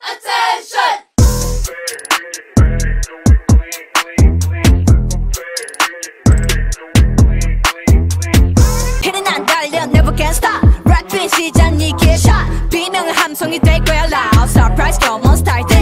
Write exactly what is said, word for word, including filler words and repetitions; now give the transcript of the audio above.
Attention! 난 달려, never can stop. Rapping 시작, 니게 shot. 비명의 함성이 될 거야, loud. Surprise, come on, start it.